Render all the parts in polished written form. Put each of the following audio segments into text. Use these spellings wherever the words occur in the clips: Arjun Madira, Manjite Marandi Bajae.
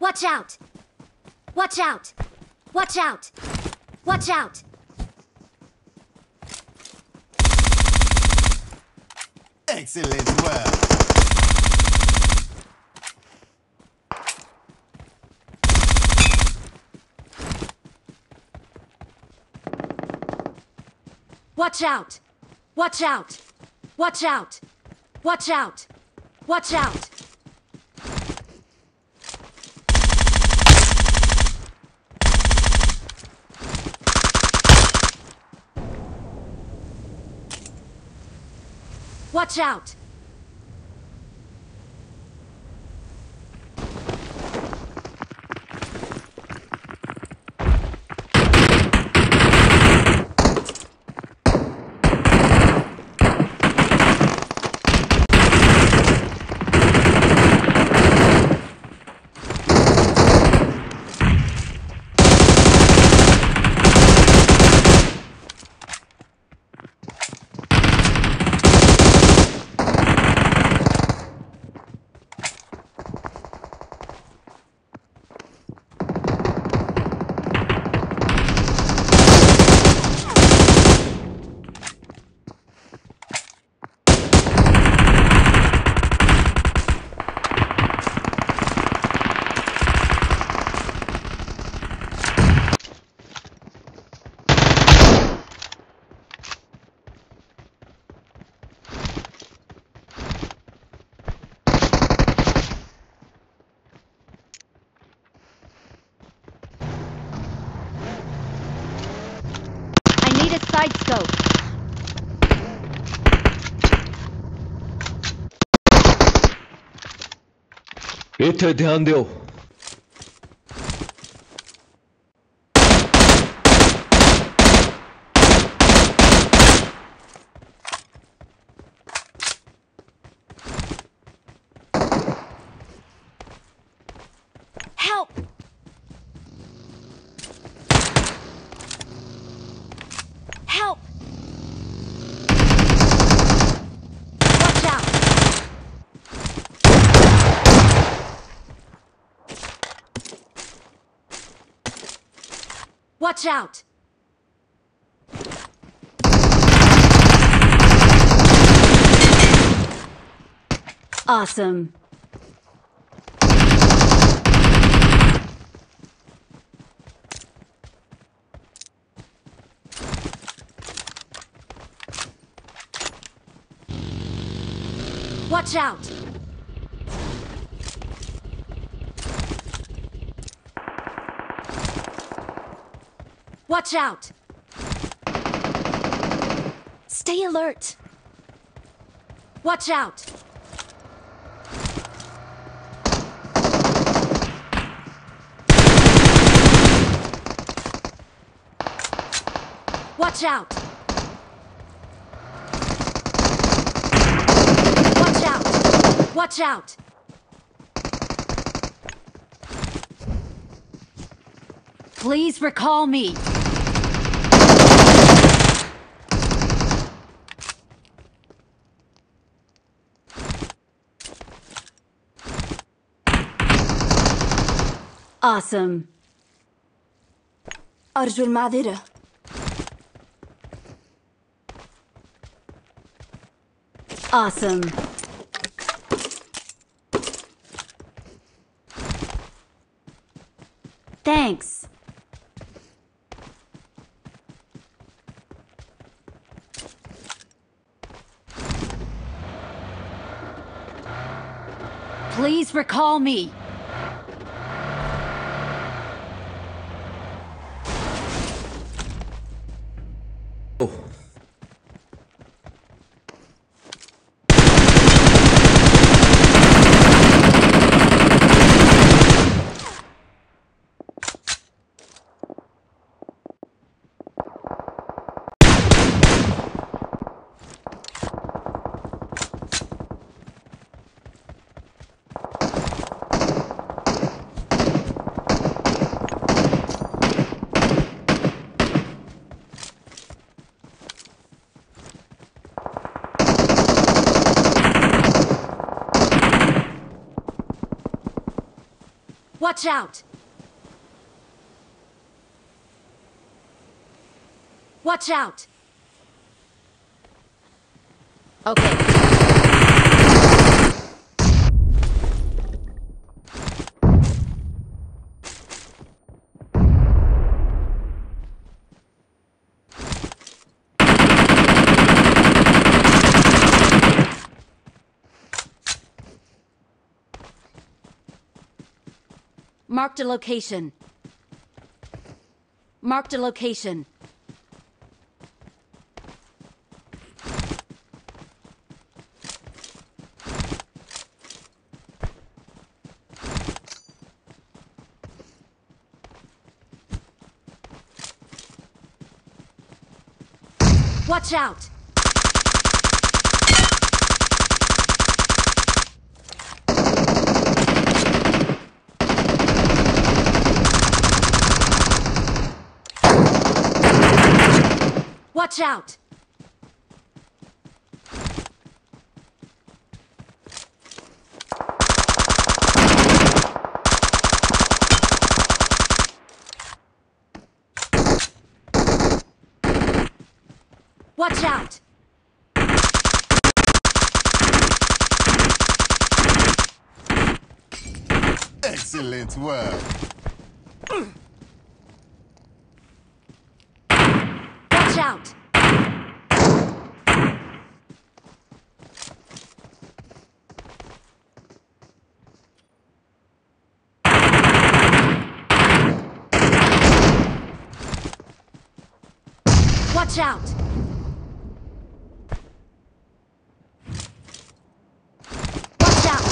Watch out! Watch out! Watch out! Watch out! Excellent work! Watch out! Watch out! Watch out! Watch out! Watch out! Watch out! Side scope. इधर ध्यान दो. Help. Help! Watch out! Watch out! Awesome! Watch out! Watch out! Stay alert! Watch out! Watch out! Watch out! Please recall me! Awesome! Arjun Madira. Awesome! Thanks. Please recall me. Oh. Watch out! Watch out! Okay. Marked a location. Marked a location. Watch out! Watch out! Watch out! Excellent work! Watch out! Watch out! Watch out!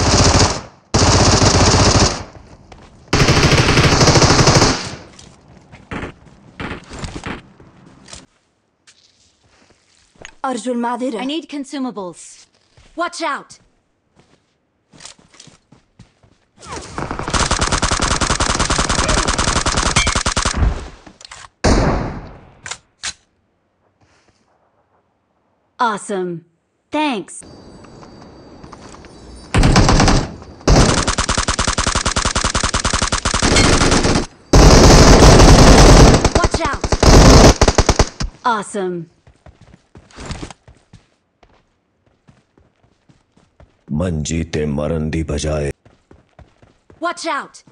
Arjun Madira. I need consumables. Watch out! Awesome. Thanks. Watch out. Awesome. Manjite Marandi Bajae. Watch out.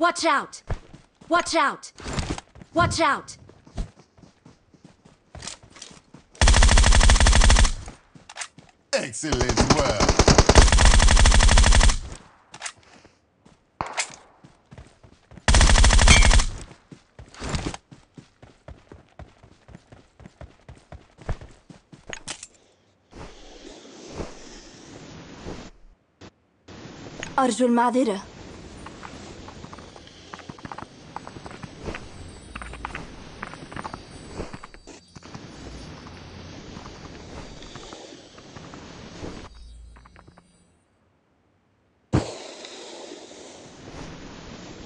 Watch out. Watch out. Watch out. Excellent work. Arjun Madira.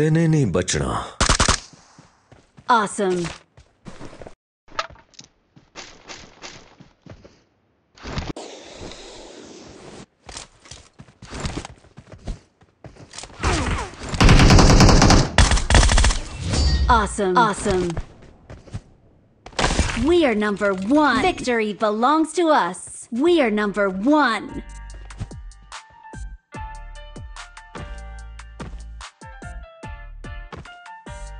Watch out! Awesome. Awesome. Awesome. We are number one. Victory belongs to us. We are number one.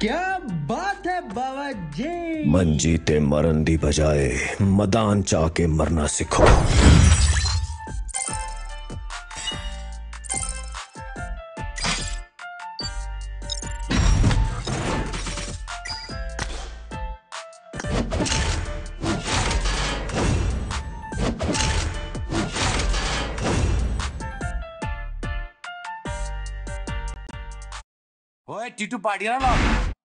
क्या बात है बाबा जी। मनजीते मरंदी बजाए, मदान चाह के मरना सीखो। Hey, Titu, party na log.